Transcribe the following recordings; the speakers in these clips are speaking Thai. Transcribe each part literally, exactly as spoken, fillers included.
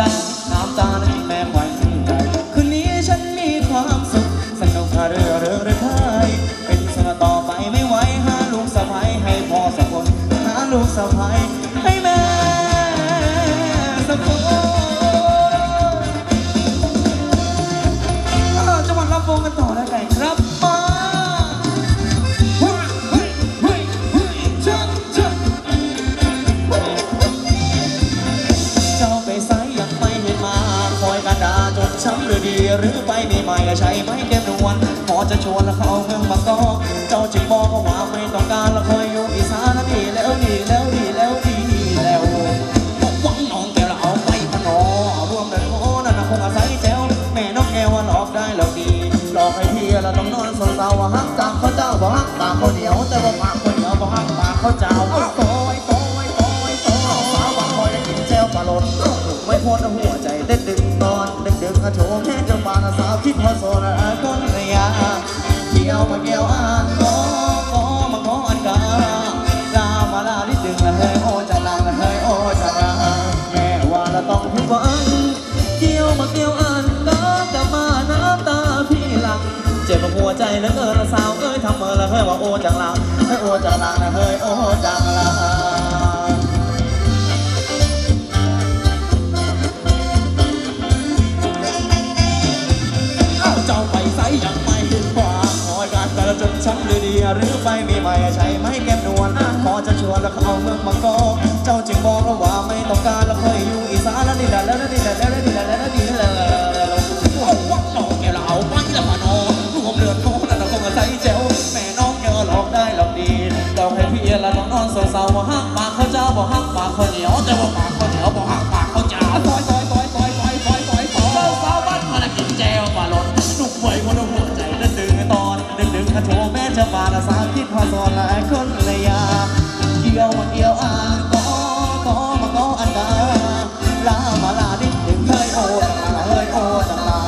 ดังน้ำตานั้นแม่ไว้ใจคืนนี้ฉันมีความสุขสนุกท่าเรือเรือเรือไทยเป็นสนต่อไปไม่ไหวหาลูกสะใภ้ให้พ่อสักคนหาลูกสะใภ้ให้แม่สักคนจังหวัดลำพูนกันต่อแล้วกันครับจำหรือดีหรือไปมีใหม่ใช้ไม่เต็มดวงพอจะชวนแล้วเขาเมืองบางกอกเจ้าจึงบอกว่าไม่ต้องการแล้วคอยอยู่อีสานดีแล้วดีแล้วดีแล้วดีแล้วหวังน้องแกเราเอาไปพนอรวมกันโอ้นั่นคงอาศัยแจวแม่น้องแกว่าหลอกได้แล้วดีหลอกให้พี่เราต้องนอนโซเซาว่าฮักตาเขาเจ้าว่าฮักตาเขาเดียวแต่ว่าปากคนเดียวว่าฮักปากเขาเจ้าเอาโต้ยโต้ยโต้ยโต้ยสาวบางคอยได้กินแจวปลาหลดไม่พ้นหัวใจเต้นดึงตอนเดินกระโจมแค่จะมาสาวคิดว่าโซนคนระยะเกี่ยวมาเกี่ยวอ่านก็ก็มาขออันกาลามาลาที่ดึงละเฮยโอจะลาละเฮยโอจะลาแม่ว่าเราต้องพิวอันเกี่ยวมาเกี่ยวอ่านก็จะมาน้ำตาพี่หลังเจ็บหัวใจแล้วเออละสาวเอ้ยทำเออละเฮยว่าโอจะลาเฮยโอจะลาละเฮยโอจะลาจนช้ำหรือดีหรือไปมีใหม่ใช้ไม่แก้มนวลพอจะชวนแล้วเอาเมืองบางกอกเจ้าจึงบอกแล้วว่าไม่ต้องการแล้วเคยอยู่อีสานแล้วนี่แหละแล้วนี่แหละแล้วนี่แหละแล้วนี่แหละเอาวัดน้องแกเราเอาไปแล้วมานอนรวมเลือดน้องแล้วเราคงใส่แจวแม่น้องแกหลอกได้หลอกดีเราให้พี่เราต้องนอนสาวๆว่าฮักปากเขาเจ้าว่าฮักปากเขาเหนียวแต่ว่าปากเขาเหนียวว่าฮักปากเขาเจ้าต่อยต่อยต่อยต่อยต่อยต่อยต่อยต่อยสาวบ้านมาแล้วกินแจวมาหลอนหนุ่มวัยคนหัวใจนั่นดึงตอนโชว์แม่จะมาละสาวคิดพอสอนหลายคนเลยยาเกี่ยวมาเกี่ยวอ่างก็ก็มาก็อันดาลามาลาดิ้นถึงเฮยโอจังลาเฮยโอจังลา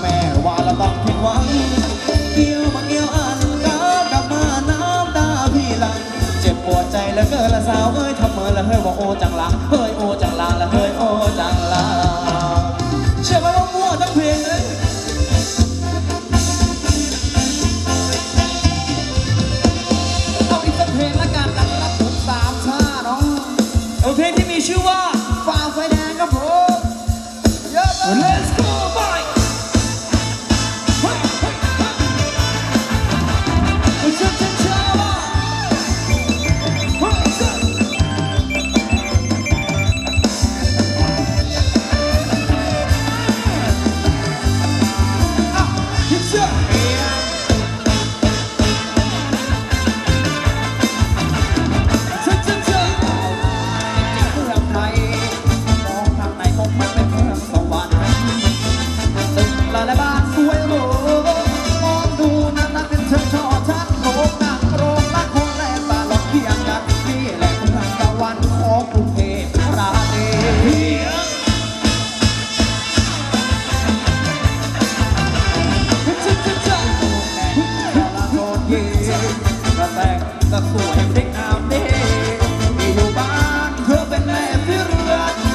แม่ว่าเราต้องผิดหวังเกี่ยวมาเกี่ยวอ่างก็กลับมาน้ำตาพี่หลังเจ็บปวดใจแล้วเกิดละสาวเอ้ยทำเมื่อละเฮยว่าโอจังลาเฮยโอจังลาละเฮยโอจังลาเชื่อไหมว่ามั่วทั้งเพลงเลยเพลงที่มีชื่อว่าฝ่าไฟแดงครับผม Let's go boy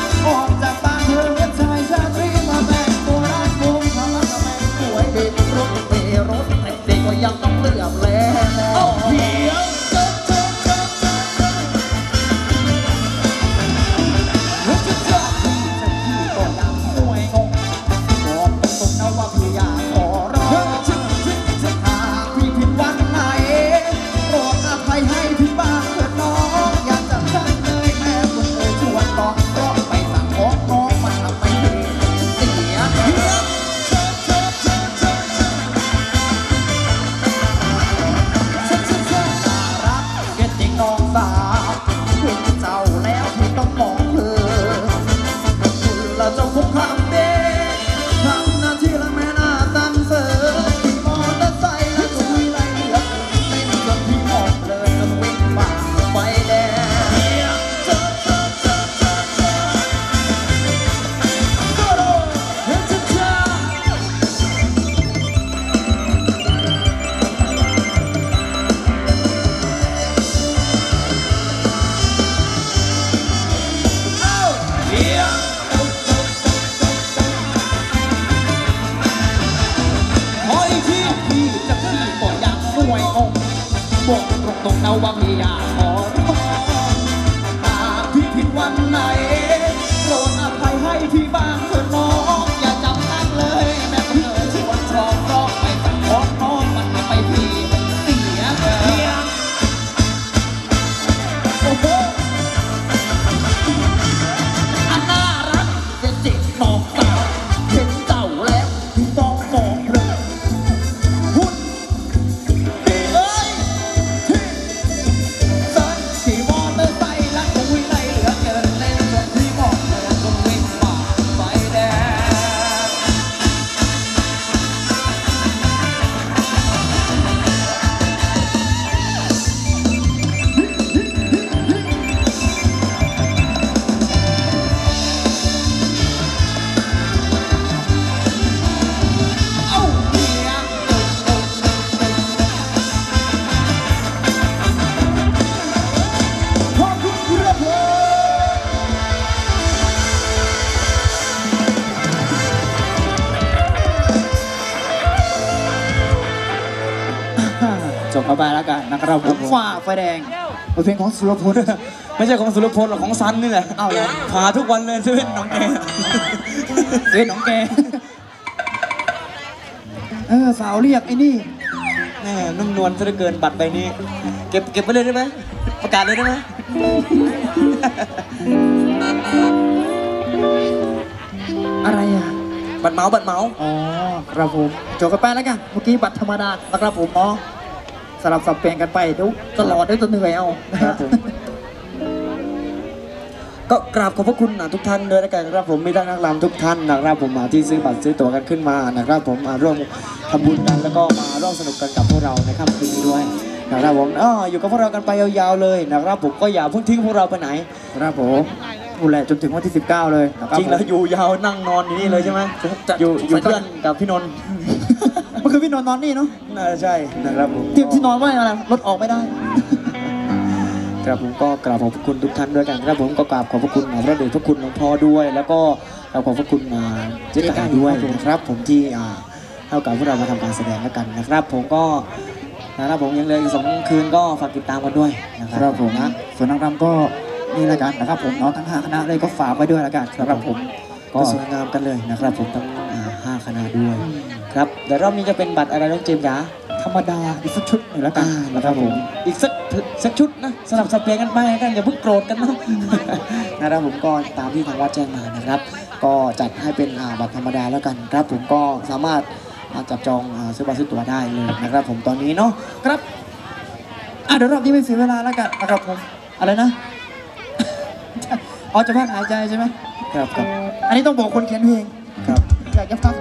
ออกจากบ้านเธอใจชาตรีมาแต่งตัวรักมุมทำรักทำไม บอกตรงๆนะว่าไม่อยากขอร้องหากที่ผิดวันไหนโปรดอภัยให้ที่บ้างเถิดน้องอย่าจำนั่งเลยแม้เธอชวนชอบร้องไปสังคมน้องมันไม่ไปทีเสียเงินโอ้โหอันน่ารักจะจิกน้องสาวเห็นเจ้าแล้วต้องมองเลยหุ่นเอ้ยที่สันขี่มอเตอร์ไซค์ลักลวิ่งไล่เหลือเกินเล่นจนที่มองเธอจนวิ่งฝ่าไฟแดงจบไปแล้วกันนะครับผมฝ่าไฟแดงเป็นเพลงของสุรพลไม่ใช่ของสุรพลหรอกของซันนี่แหละอ้าวผ่าทุกวันเลยเซเว่นหนองแกเซเว่นหนองแกเออสาวเรียกไอ้นี่แน่นุ่มนวลซะเหลือเกินบัตรใบนี้เก็บเก็บไปเลยได้ไหมประกาศเลยได้ไหมอะไรอ่ะบัตรเมาบัตรเมาอ๋อครับผมจบกันไปแล้วกันเมื่อกี้บัตรธรรมดานะครับผมอ๋อสลับสับเปลี่ยนกันไปเดี๋ยวตลอดได้ตัวเหนื่อยเอานะครับผมก็กราบขอบพระคุณทุกท่านด้วยนะครับผมมีทั้งนักรำทุกท่านนะครับผมมาที่ซื้อบัตรซื้อตั๋วกันขึ้นมานะครับผมมาร่วมทำบุญกันแล้วก็มาร่วมสนุกกันกับพวกเราในค่ำคืนนี้ด้วยนะครับผมอ๋ออยู่กับพวกเรากันไปยาวๆเลยนะครับผมก็อย่าเพิ่งทิ้งพวกเราไปไหนนะครับผมดูแลจนถึงวันที่สิบเก้าเลยจริงแล้วอยู่ยาวนั่งนอนอยู่นี่เลยใช่ไหมอยู่อยู่เพื่อนกับพี่นนท์เมื่อคืนพี่นนท์นอนนี่เนาะน่าใช่นะครับผมที่ที่นอนว่าอะไรรถออกไม่ได้ครับผมก็กราบขอบคุณทุกท่านด้วยกันครับผมก็กราบขอบคุณพระเดชพระคุณหลวงพ่อด้วยแล้วก็กราบขอบพระคุณเจ๊ไก่ด้วยนะครับผมที่เท่ากับพวกเรามาทำการแสดงแล้วกันนะครับผมก็นะครับผมยังเหลืออีกสองคืนก็ฝากติดตามกันด้วยนะครับผมนะส่วนนักรำก็นี่ละกันนะครับผมน้องทั้งห้าคณะเลยก็ฝากไว้ด้วยละกันครับผมก็สวยงามกันเลยนะครับผมทั้งห้าคณะด้วยครับเดี๋ยวรอบนี้จะเป็นบัตรอะไรน้องเจมส์จ๋าธรรมดาอีกสักชุดหนึ่งละกันนะครับผมอีกสักสักชุดนะสลับสับเปลี่ยนกันไปกันอย่าเพิ่งโกรธกันนะนะครับผมก็ตามที่ทางวัดแจ้งมานะครับก็จัดให้เป็นบัตรธรรมดาแล้วกันครับผมก็สามารถจับจองซื้อบัตรซื้อตั๋วได้เลยนะครับผมตอนนี้เนาะครับเดี๋ยวรอบนี้ไม่เสียเวลาละกันนะครับผมอะไรนะอ๋อจะพักหายใจใช่ไหมครับครับอันนี้ต้องบอกคนเขียนเพลงครับอยากจะพัก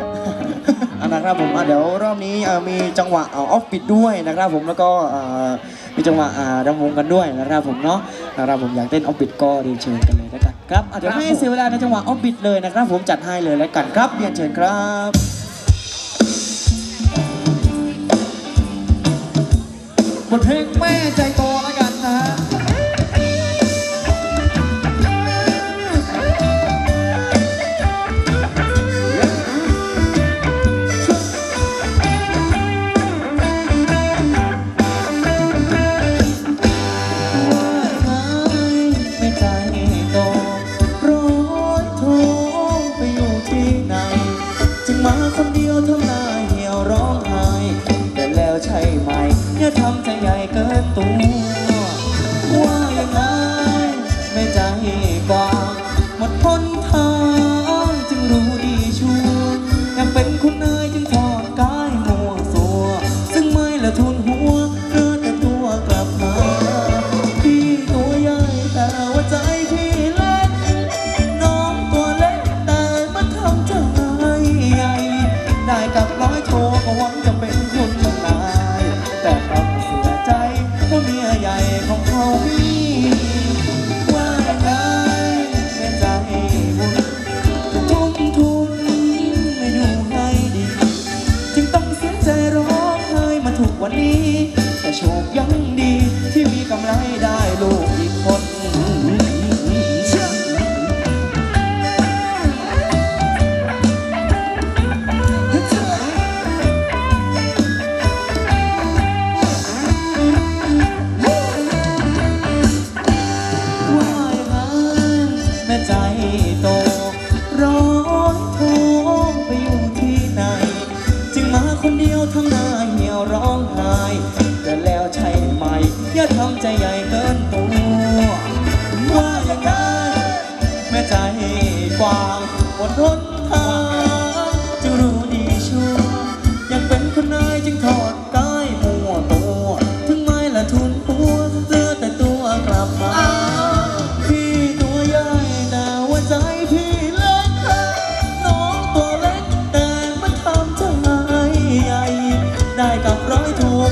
นะครับผมเดี๋ยวรอบนี้มีจังหวะออฟปิดด้วยนะครับผมแล้วก็มีจังหวะรำวงกันด้วยนะครับผมเนาะนะครับผมอยากเต้นออฟปิดก็เรียนเชิญกันเลยนะครับครับเดี๋ยวไม่เสียเวลาในจังหวะออฟปิดเลยนะครับผมจัดให้เลยแล้วกันครับเรียนเชิญครับบทเพลงแม่ใจโตแล้วกันนะฮะทำใจใหญ่เกินตัว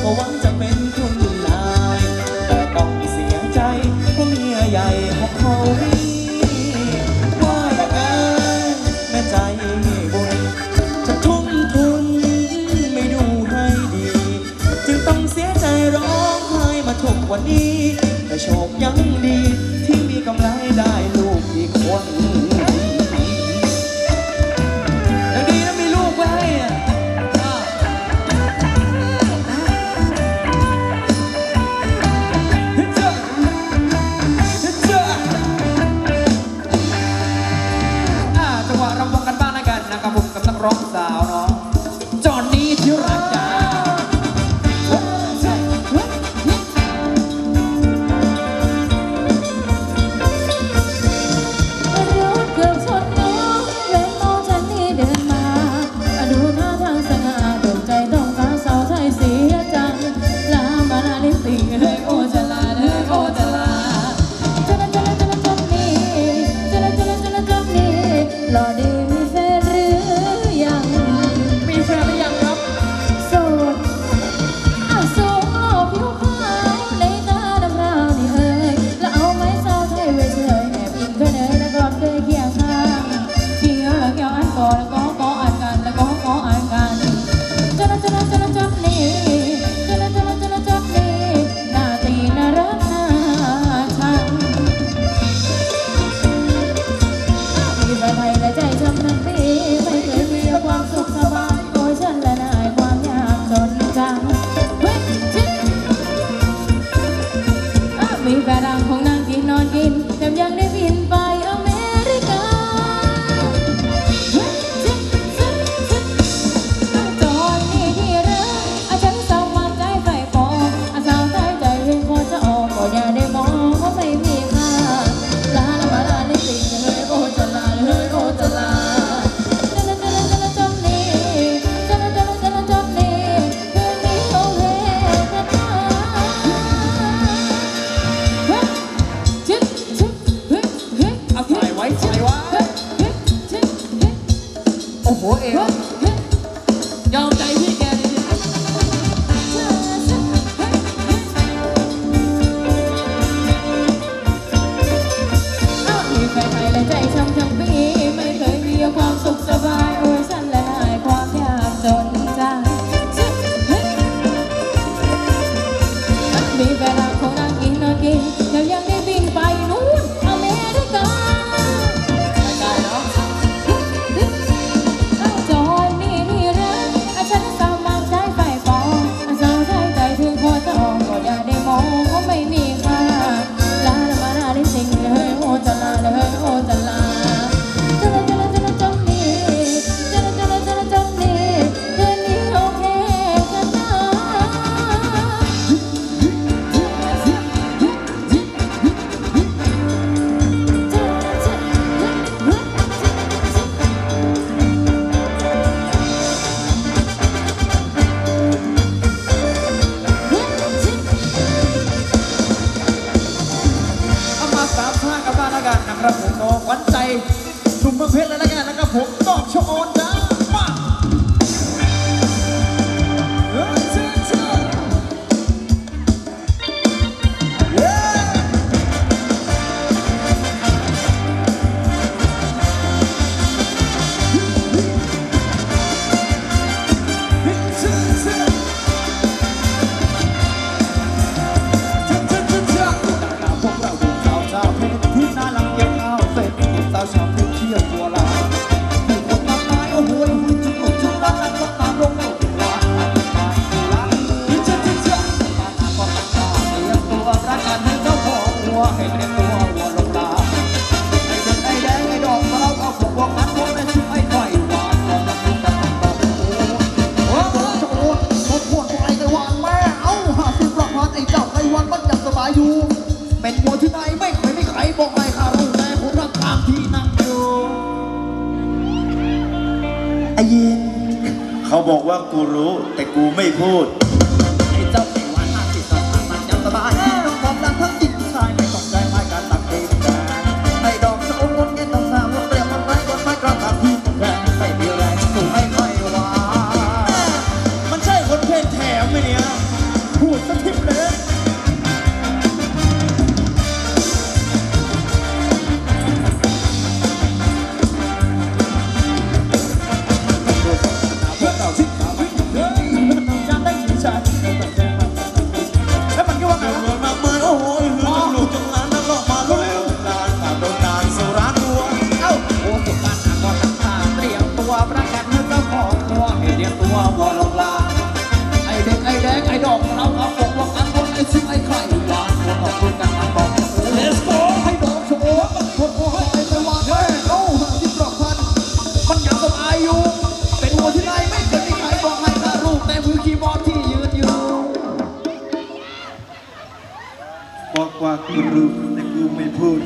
ก็หวังจะเป็นคุณนายแต่ต้องเสียใจเพราะเมียใหญ่ของเขาว่าอย่างนั้นแม่ใจบนจะทุ่มทุนไม่ดูให้ดีจึงต้องเสียใจร้องไห้มาทุกวันนี้แต่โชคยังดีที่มีกำไรได้ลูกอีกคนกูรู้แต่กูไม่พูดไอ้เจ้าไอ้หวานมากที่สุดมันยังสบายน้องความรักทั้งจิตผู้ชายไม่ต้องใจไม่การตักเองแต่ไอ้ดอกสะอมงดเงี้ยต้องสาวเรียบมันไร้คนไม่กล้าพูดแรงไม่มีแรงสู้ไม่ไหวว่ามันใช่คนเพศแถมไหมเนี่ย ประแคมเจ้าของตัวให้เรียกตัวว่าลงลาไอเด็กไอแดงไอดอกเราเอาปกว่าอันคนไอซึ่งไอใครหวานเราเอาคนกันมาบอกเลสโก้ให้ดอกโชว์มันคนโอ้ให้ไอไปวางเฮ้เล่าหาที่ปลอกพันมันหยาบกับอายุเป็นหัวที่ไรไม่เคยมีใครบอกให้นะลูกแต่มือคีย์บอร์ดที่ยืนอยู่บอกว่ากูรู้แต่กูไม่พูด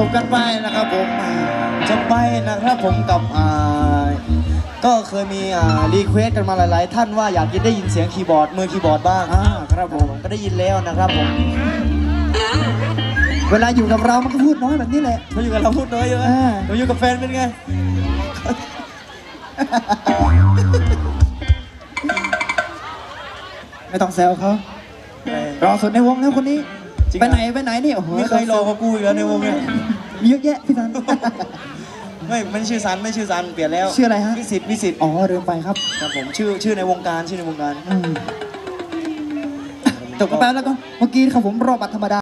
ส่งกันไปนะครับผมจะไปนะครับผมกับก็เคยมีรีเควสกันมาหลายๆท่านว่าอยากได้ยินเสียงคีย์บอร์ดมือคีย์บอร์ดบ้างครับผมก็ได้ยินแล้วนะครับผมเวลาอยู่กับเรามันก็พูดน้อยแบบนี้แหละเราอยู่กับเราพูดน้อยเยอะเราอยู่กับแฟนเป็นไงไม่ต้องแซวเขารอสุดในวงแล้วคนนี้ไปไหนไปไหนนี่โอ้โหไม่เคยรอกับกูอีกแล้วในวงเนี่ยเยอะแยะพี่สันไม่ไม่ชื่อสันไม่ชื่อสันเปลี่ยนแล้วชื่ออะไรฮะวิสิทธิ์วิสิทธิ์อ๋อเดินไปครับครับผมชื่อชื่อในวงการชื่อในวงการจบกันไปแล้วก็เมื่อกี้ครับผมรอบัตรธรรมดา